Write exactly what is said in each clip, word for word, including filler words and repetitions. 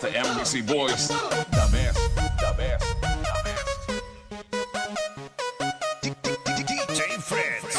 That's the Embassy Boys. Dumbass, dumbass, dumbass. D J Friends.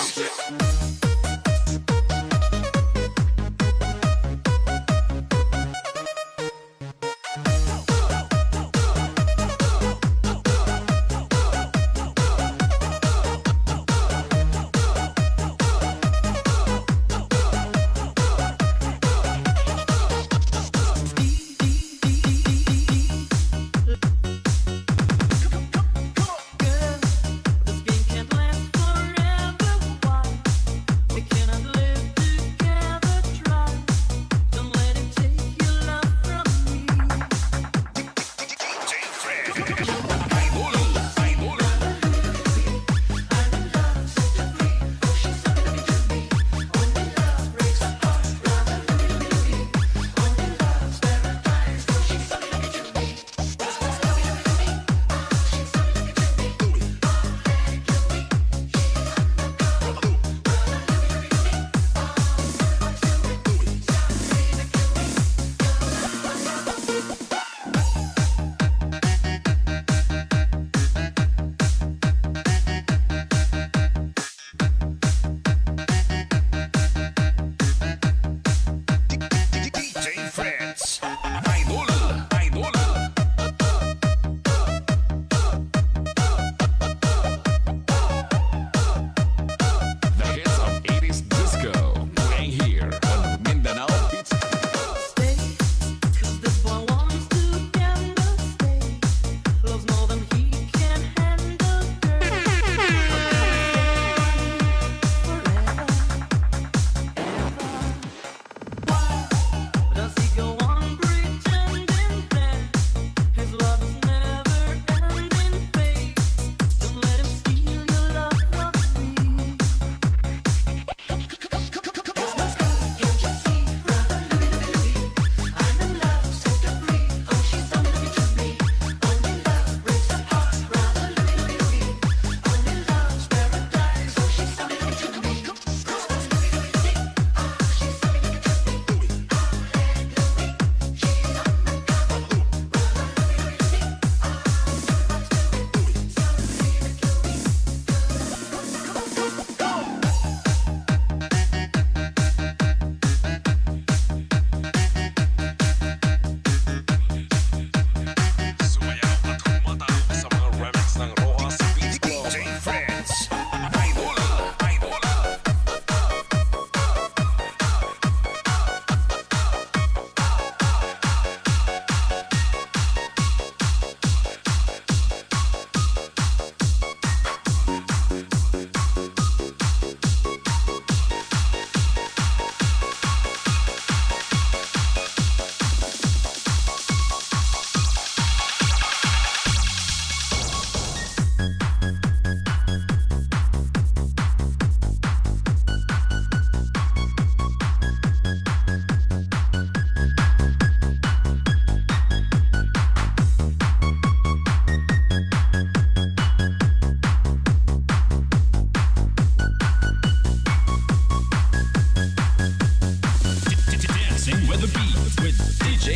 With D J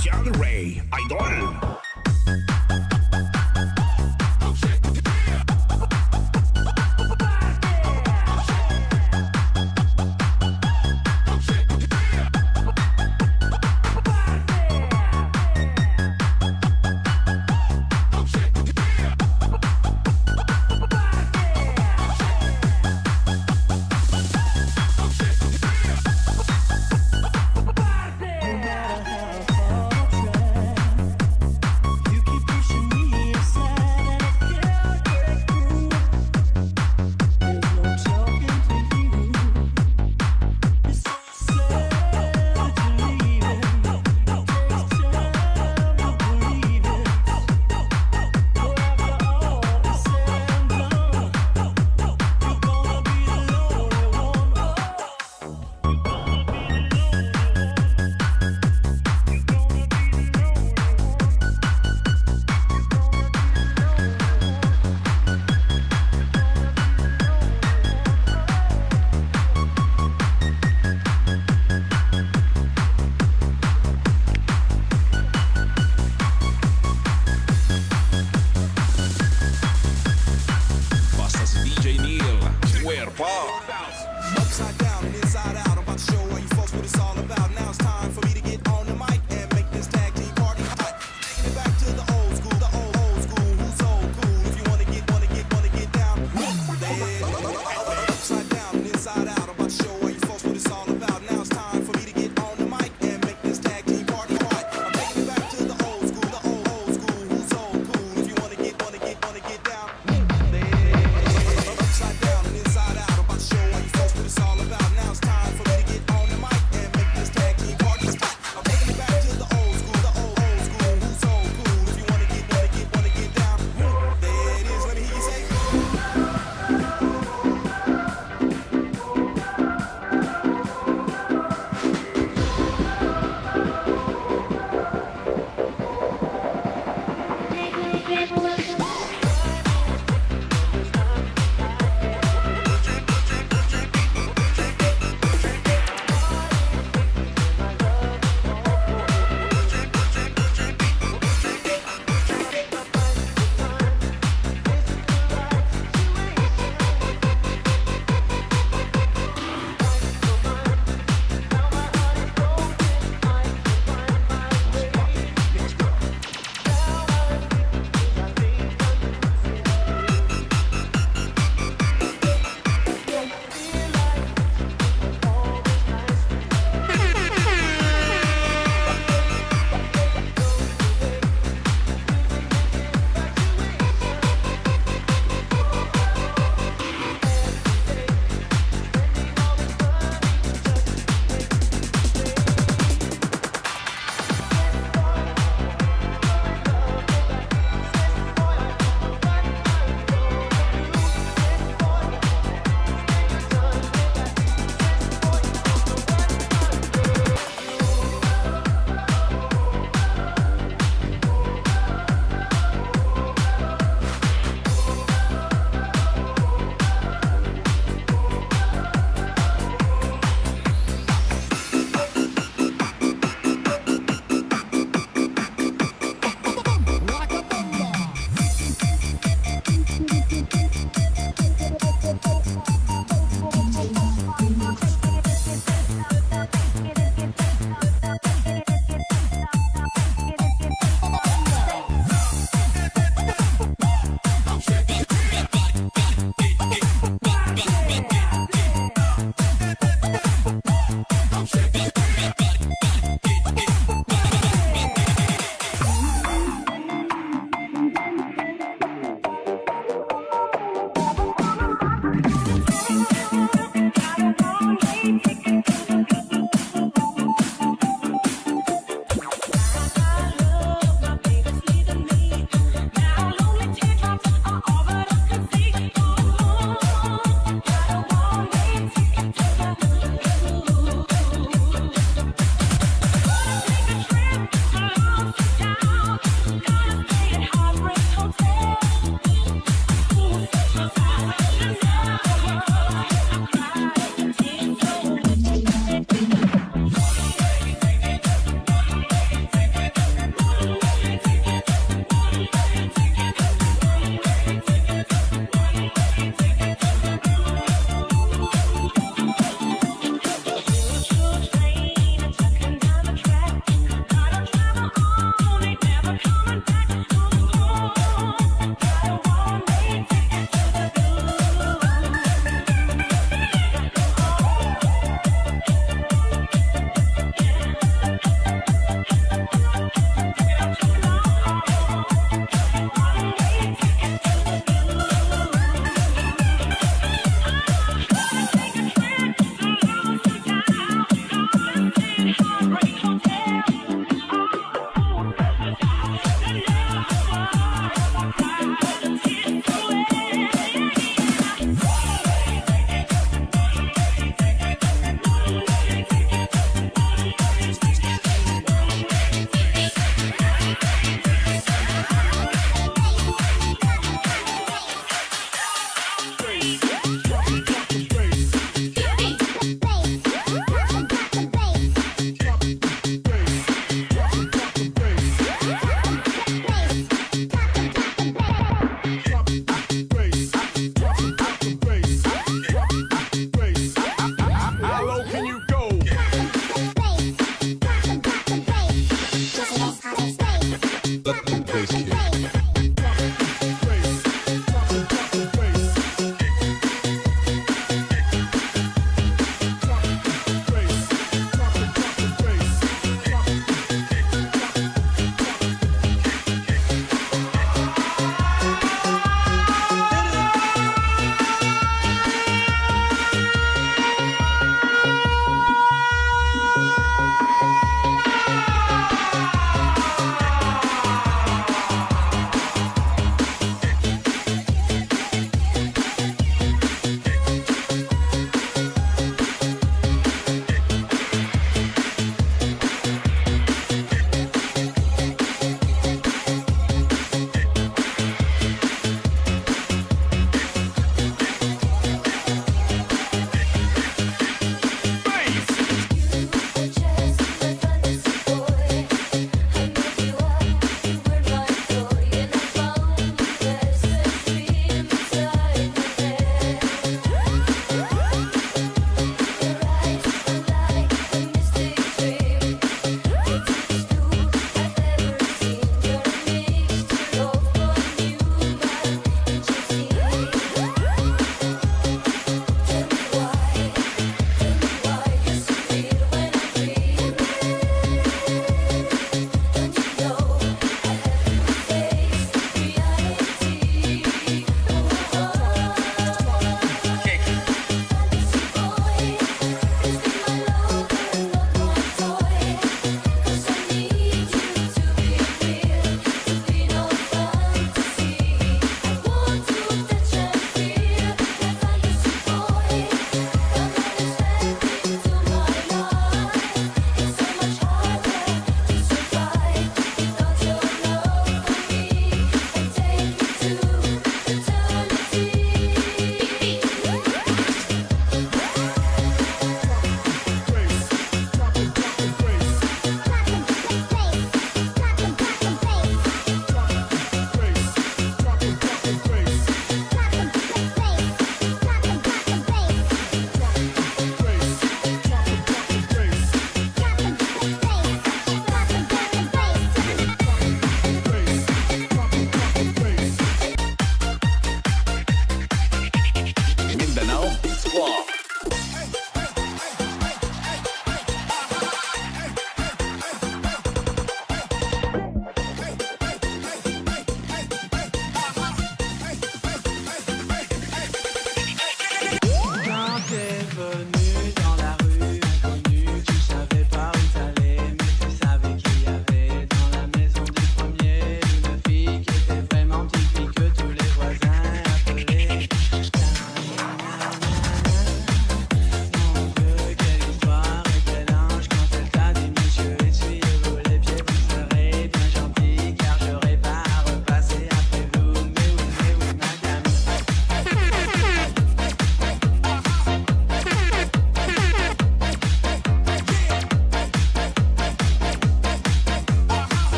John Ray Idol.